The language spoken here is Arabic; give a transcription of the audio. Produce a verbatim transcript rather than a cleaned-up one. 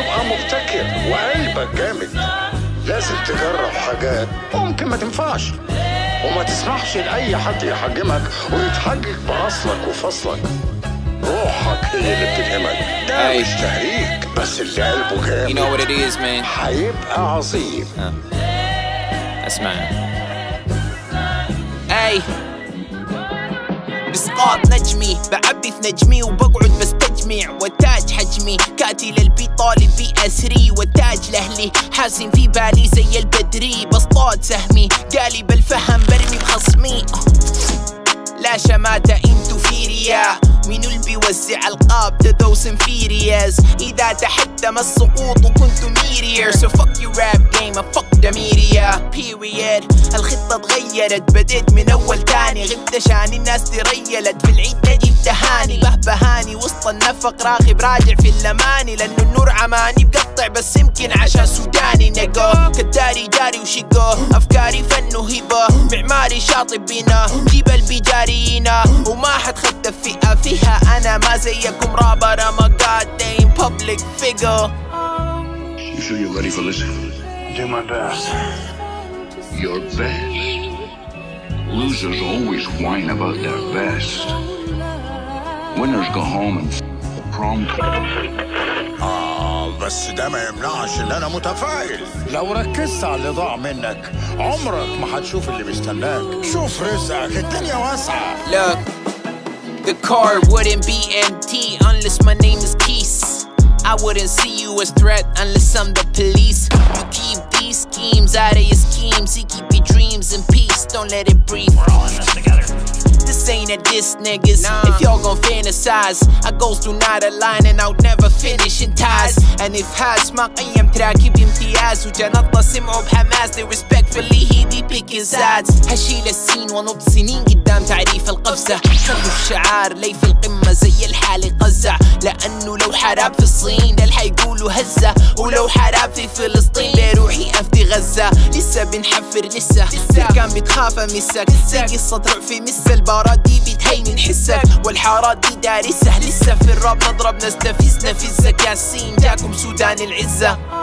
تبقى مبتكر وعيبة جامد. لازم تجرب حاجات ممكن ما تنفعش، وما تسمحش لأي حد يحجمك ويتحجج بأصلك وفصلك. روحك هي اللي بتلهمك، ده مش تهريج، بس اللي قلبه جامد هيبقى عظيم. اسمع اي بسقاط نجمي، بعبي في نجمي وبقعد بستجمع، والتاج حجمي كاتي للبي طالب بي أسري، والتاج لأهلي حاسم في بالي زي البدري، بسطات سهمي قالب الفهم برمي بخصمي. لا شماتة انتو في رياء، مين اللي بيوزع القاب ده those inferiors. إذا تحتم السقوط وكنتو ميرير، so fuck your rap game and fuck the media period. الخطة اتغيرت بديت من أول تاني، غبت عشان الناس تريلت في العيد نجيب تهاني. بهبهاني وسط النفق راغب راجع في اللماني، لأنه النور عماني بقطع بس يمكن عشان سوداني. نقو كتاري جاري وشقو، أفكاري فن وهبة، معماري شاطب بينا جيب البيجارينا، وما حتخدف فئة فيها أنا ما زيكم رابر. I'm a goddamn public figure. You sure you're ready for this? Do my best. Your best. Losers always whine about their best. Winners go home and prom. آه بس ده ما يمنعش إن أنا متفائل. لو ركزت على اللي ضاع منك عمرك ما هتشوف اللي بيستناك. شوف رزقك، الدنيا واسعة. The car wouldn't be empty unless my name is Keys. I wouldn't see you as threat unless I'm the police. You keep these schemes out of your schemes, you keep your dreams in peace, don't let it breathe. We're all in this together. This ain't a diss, niggas, nah. If y'all gon' fantasize, our goals do not align and I'll never finish in ties. And if has my قيم تراكب امتياز، وجنطنا سمعوا بحماس they respectfully he be picking sides. هشيل السين ونبض سنين قدام تعريف القفزة، خلوا الشعار لي في القمة زي الحالي قزع، لأنه لو حراب في الصين ده اللي حيقولوا هزة، ولو حراب في فلسطين بروحي أفدي غزة. لسه بنحفر لسه، كان بتخاف أمسك، زي قصة رعب في مسة، البارات دي بتهين حسك والحارات دي دارسة، لسه في الراب نضرب نستفزنا في الزكاسين جاكم سودان العزة.